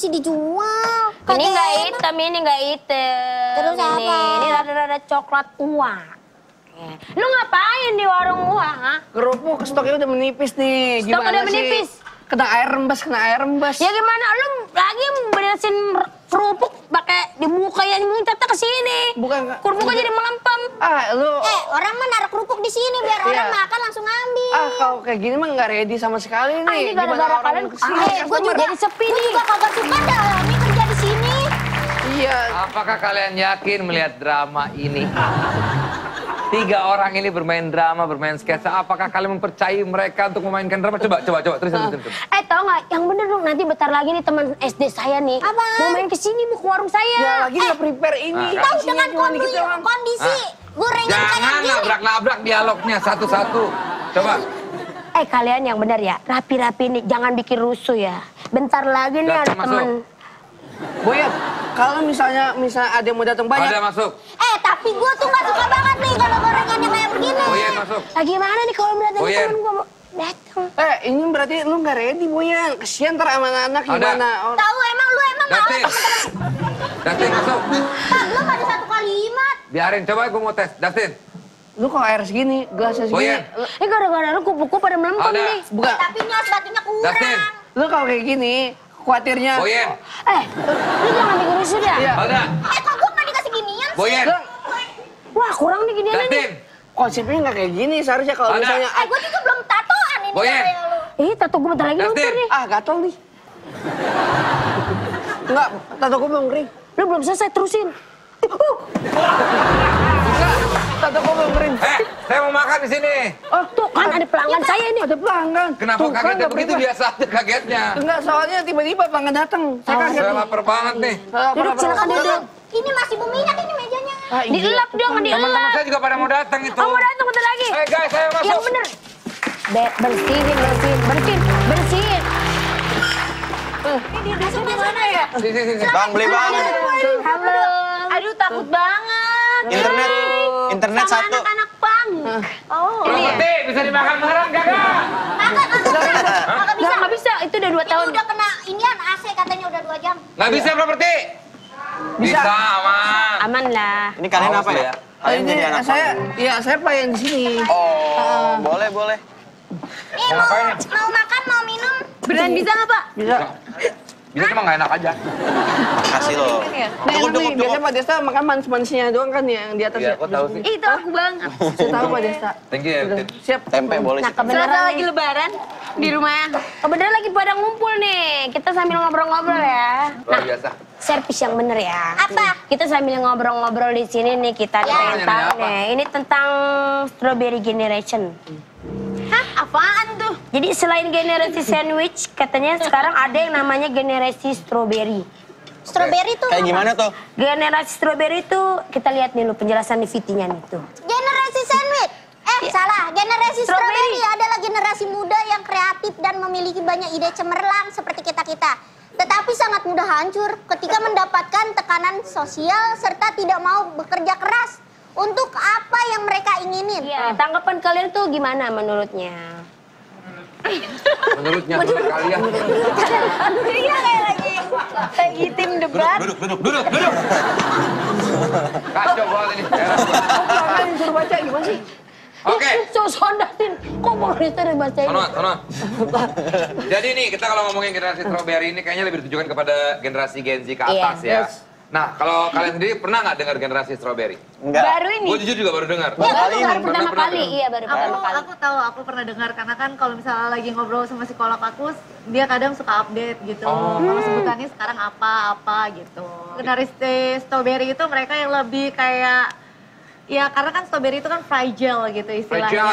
masih dijual. Ini nggak hitam, ini nggak hitam. Terus apa? Ini rada-rada coklat tua. Lu ngapain di warung gua? Kerupuk stoknya udah menipis nih. Stok udah menipis. Kena air rembes, Ya gimana? Lu lagi beresin kerupuk pakai di muka yang muncatnya ke sini. Bukan. Kerupuknya jadi melempem. Ah, lu. Orang mah naruh kerupuk di sini biar orang makan langsung ngambil. Ah, kalau kayak gini mah nggak ready sama sekali nih. Ini gara-gara kalian kesini. Gua juga jadi sepi nih. Gua juga kagak suka dah ini kerja di sini. Iya. Apakah kalian yakin melihat drama ini? Tiga orang ini bermain drama, bermain sketsa. Apakah kalian mempercayai mereka untuk memainkan drama? Coba, terus. Tau gak? Yang bener dong, nanti bentar lagi nih teman SD saya nih. Apa? Mau main kesini, mau ke warung saya. Ya lagi gak prepare ini. Tahu dengan kondisi gorengan kayak gini. Jangan nabrak-nabrak dialognya satu-satu. Coba. Kalian yang bener ya, rapi-rapi nih. Jangan bikin rusuh ya. Bentar lagi nih ada temen. Boyet, kalau misalnya ada yang mau datang banyak. Ada masuk. Tapi gue tuh gak suka banget nih kalau gorengannya kayak begini. Boyet masuk. Gimana nih kalau berdatang temen gue mau datang? Ini berarti lu gak ready, Boyet. Kesian ntar sama anak-anak gimana. Tahu emang lu gak mau temen-temen. Dustin masuk. Pak, lu gak ada satu kalimat. Biarin, coba gue mau tes. Dustin. Lu kok air segini, gelasnya segini. Ini gara-gara lu kupu-kupu pada melempem nih. Bukan. Tapi nyos batunya kurang. Dustin. Lu kalau kayak gini. Khawatirnya. Boyen. Lu jangan bikin rusuh ya? Alda. Kok gue gak dikasih ginian sih? Boyen. Wah, kurang nih ginian ini. Konsepnya gak kayak gini seharusnya kalau misalnya. Gue juga belum tatoan ini. Boyen. Tato gue bentar lagi luntur nih. Gatel nih. Enggak, tato gue belum kering. Lu belum selesai, terusin. Tato gue belum kering. Saya mau makan di sini. Tuh kan ada pelanggan saya ini. Ada pelanggan. Kenapa kagetnya begitu biasa kagetnya? Enggak, soalnya tiba-tiba pelanggan datang. Saya kaget. Saya lapar banget nih. Duduk, silakan duduk. Ini masih berminyak ini mejanya. Dielap dong, dielap. Teman-teman saya juga pada mau datang itu. Mau datang bentar lagi. Guys, saya masuk. Yang bener. Bersihin. Ini dia masuk di mana ya? Sini. Bang, beli bang. Halo. Aduh, takut banget. Internet satu. Anak-anak bang. Roti bisa dimakan bareng kakak. Nggak bisa. Itu udah 2 tahun. Itu udah kena inian AC katanya udah 2 jam. Nggak bisa properti. Bisa aman. Aman lah. Ini kalian apa ya? Kalian jadi anak saya. Iya saya pelayan di sini. Boleh. Nih mau makan mau minum. Beneran bisa nggak Pak? Bisa cuma nggak enak aja. Makasih loh. Tunggu. Biasanya Pak Desta makan manis-manisnya doang kan yang di atas. Iya, aku tahu sih. Itu aku bang. Saya tahu Pak Desta. Thank you ya. Siap. Tempe boleh. Nah kebeneran lagi lebaran di rumah. Kebeneran lagi pada ngumpul nih. Kita sambil ngobrol-ngobrol ya. Luar biasa. Servis yang bener ya. Apa? Kita sambil ngobrol-ngobrol di sini nih kita tentang nih. Ini tentang Strawberry Generation. Apaan tuh? Jadi selain generasi sandwich, katanya sekarang ada yang namanya generasi strawberry. Strawberry tuh kayak gimana tuh? Generasi strawberry tuh kita lihat nih lu penjelasan di VT-nya nih tuh. Generasi sandwich? Salah. Generasi strawberry adalah generasi muda yang kreatif dan memiliki banyak ide cemerlang seperti kita-kita. Tetapi sangat mudah hancur ketika mendapatkan tekanan sosial serta tidak mau bekerja keras. Untuk apa yang mereka inginin? Iya, tanggapan kalian tuh gimana menurutnya? Menurut kalian? Iya kayak lagi tim debat. Duduk. Kacau banget ini. Kalian suruh baca gimana sih? Oke. Sondatin, kok pemerintah udah bacain? Sono. Jadi nih kita kalau ngomongin generasi strawberry ini kayaknya lebih ditujukan kepada generasi Gen Z ke atas ya. Nah, kalau kalian sendiri pernah nggak dengar generasi strawberry? Enggak. Baru ini. Gue jujur juga baru dengar. Baru pertama kali. Aku pernah dengar karena kan kalau misalnya lagi ngobrol sama psikolog aku, dia kadang suka update gitu. Kalau sebutannya sekarang apa-apa gitu. Generasi strawberry itu mereka yang lebih kayak ya karena kan strawberry itu kan fragile gitu istilahnya.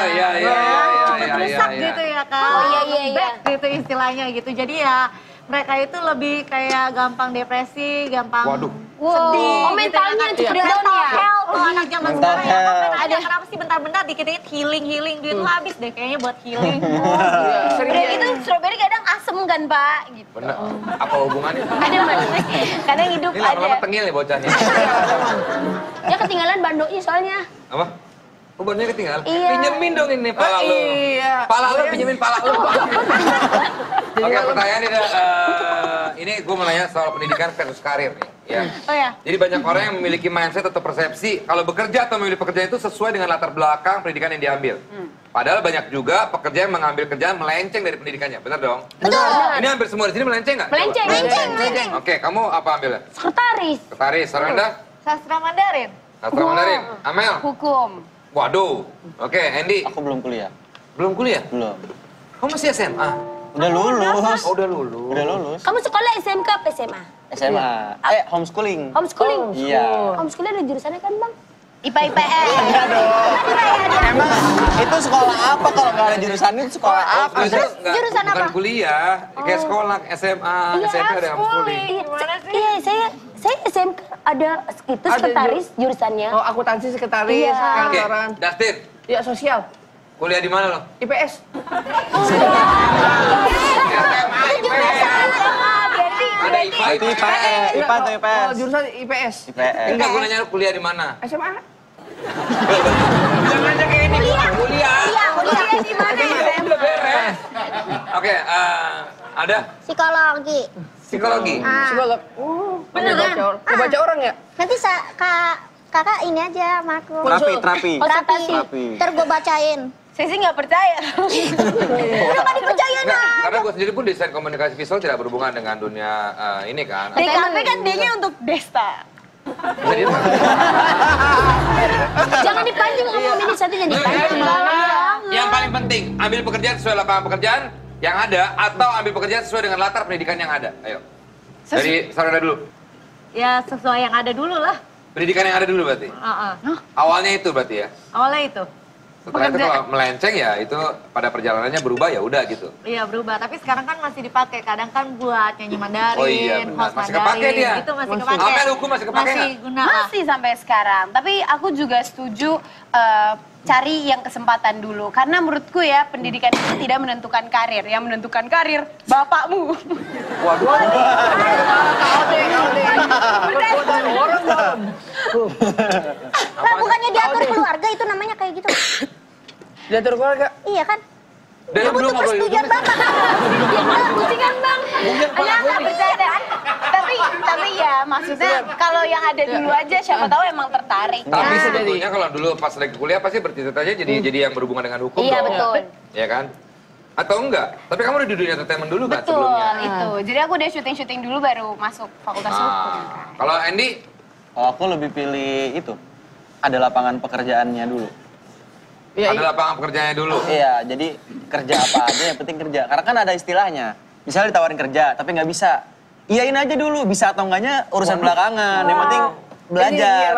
Cepet rusak gitu ya kan. Lembek gitu istilahnya gitu. Jadi ya mereka itu lebih kayak gampang depresi, gampang sedih. Mentalnya nanti kedengeran ya. Anak zaman sekarang ya kan kenapa sih bentar-bentar dikit-dikit healing-healing. Duit lu habis deh kayaknya buat healing. Udah gitu strawberry kadang asem kan Pak gitu. Bener, apa hubungannya? Ada maksudnya, kadang hidup ada. Ini lama-lama tengil nih bocahnya. Dia ketinggalan bandonya soalnya. Apa? Obatnya ketinggalan. Iya. Pinjemin dong ini pala lu. Iya. Pala lu pinjemin pala lu. Oke, pertanyaan ini gue mau nanya soal pendidikan versus karir nih. Ya. Oh ya. Jadi banyak orang yang memiliki mindset atau persepsi kalau bekerja atau memilih pekerjaan itu sesuai dengan latar belakang pendidikan yang diambil. Padahal banyak juga pekerja yang mengambil kerjaan melenceng dari pendidikannya, benar dong? Betul. Ini hampir semua di sini melenceng nggak? Melenceng. Oke, kamu apa ambilnya? Sekretaris. Sekretaris, Saranda? Sastra Mandarin. Sastra Mandarin. Amel? Hukum. Waduh. Oke, Andy. Aku belum kuliah. Belum kuliah? Belum. Kamu masih SMA? Udah lulus. Oh, udah lulus. Udah lulus. Kamu sekolah SMK apa SMA? SMA. Homeschooling. Homeschooling? Iya. Homeschooling ada jurusannya kan, Bang? IPA IPS. Iya dong. Emang itu sekolah apa kalau nggak ada jurusannya itu sekolah apa? Terus jurusan apa? Bukan kuliah, kayak sekolah SMA, SMK ada homeschooling. Iya, saya SMK ada itu sekretaris jurusannya. Oh, akuntansi sekretaris, kantoran. Dustin. Iya, sosial. Kuliah di mana lo? IPS. Ada IPA, IPA atau IPS? Jurusan IPS. Enggak, gue nanya kuliah di mana? SMA. Bilang aja kayak ini, kuliah. Kuliah di mana? Udah beres. Oke, ada? Psikologi. Psikologi? Psikolog. Beneran? Lu baca orang ya? Nanti kakak ini aja sama aku. Terapi. Ntar gue bacain. Saya sih nggak percaya. Lu nggak dipercaya dong. Karena gue sendiri pun desain komunikasi visual tidak berhubungan dengan dunia ini kan. DKV kan D-nya untuk Desta. Jangan dipancing ngomong ini, satu jangan dipancing. Yang paling penting, ambil pekerjaan sesuai lapangan pekerjaan yang ada atau ambil pekerjaan sesuai dengan latar pendidikan yang ada. Ayo. Dari Saranda dulu. Ya sesuai yang ada dulu lah. Pendidikan yang ada dulu berarti? Awalnya itu berarti ya? Awalnya itu. Setelah itu kalau melenceng ya itu pada perjalanannya berubah ya udah gitu. Iya berubah, tapi sekarang kan masih dipakai. Kadang kan buat nyanyi Mandarin, host Mandarin. Masih kepake dia? Itu masih kepake. Amel hukum masih kepake nggak? Masih gunakan. Masih sampai sekarang. Tapi aku juga setuju cari yang kesempatan dulu. Karena menurutku ya pendidikan itu tidak menentukan karir. Yang menentukan karir, bapakmu. Waduh. Nah bukannya diatur keluarga itu namanya kayak gitu. Diatur keluarga? Iya kan? Dia butuh persetujuan bapak. Dia malah kucingan bang. Ayah gak bercanda. Tapi ya maksudnya kalau yang ada dulu aja siapa tahu emang tertarik. Tapi sebetulnya kalau dulu pas lagi kuliah pasti bercita-cita jadi yang berhubungan dengan hukum dong. Iya betul. Iya kan? Atau enggak? Tapi kamu udah di dunia entertainment dulu kan sebelumnya? Betul itu. Jadi aku udah syuting-syuting dulu baru masuk fakultas hukum. Kalau Andy? Kalau aku lebih pilih itu. Ada lapangan pekerjaannya dulu. Ada lapangan pekerjaannya dulu? Iya, jadi kerja apa aja yang penting kerja. Karena kan ada istilahnya. Misalnya ditawarin kerja tapi nggak bisa. Iyain aja dulu, bisa atau enggaknya urusan belakangan, yang penting belajar.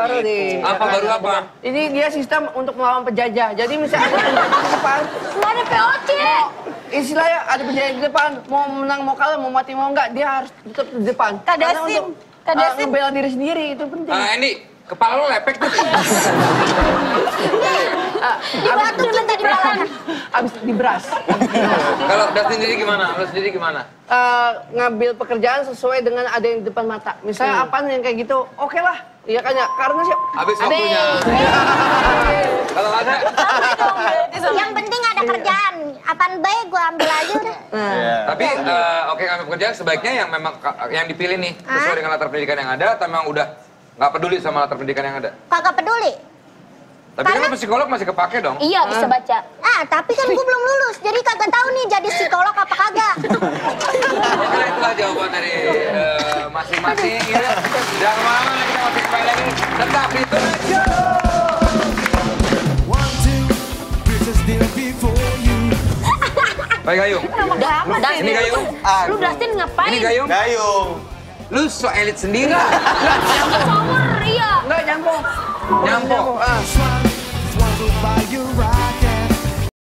Apa baru apa? Ini dia sistem untuk melawan penjajah. Jadi misalnya ada di depan. Nggak ada POC! Istilahnya ada penjajah di depan, mau menang, mau kalah, mau mati, mau enggak, dia harus tetap di depan. Kadasin! Kadasin! Ngebela diri sendiri, itu penting. Ini, kepala lo lepek tuh. Di batu kita di belakang. Abis di beras. Kalau Dustin sendiri gimana? Lo sendiri gimana? Ngambil pekerjaan sesuai dengan ada yang di depan mata. Misalnya apaan yang kayak gitu, oke lah. Iya kan ya, karena siap. Habis waktunya. Kalau ada. Yang penting ada kerjaan. Apaan baik gue ambil aja udah. Tapi oke ngambil pekerjaan sebaiknya yang memang yang dipilih nih. Sesuai dengan latar pendidikan yang ada atau memang udah nggak peduli sama latar pendidikan yang ada? Kagak peduli. Tapi kan psikolog masih kepake dong? Iya, bisa baca. Tapi kan gue belum lulus, jadi kagak tahu nih jadi psikolog apa kagak. Nah, itulah jawaban dari masing-masing. Jangan kemana-mana, kita masih kembali lagi. Tetap di Tuna Show! Baik, Gayung. Ini Gayung. Lu Dustin ngapain? Ini Gayung. Gayung. Lu so elit sendiri. Nggak, nyampung. Nyampung.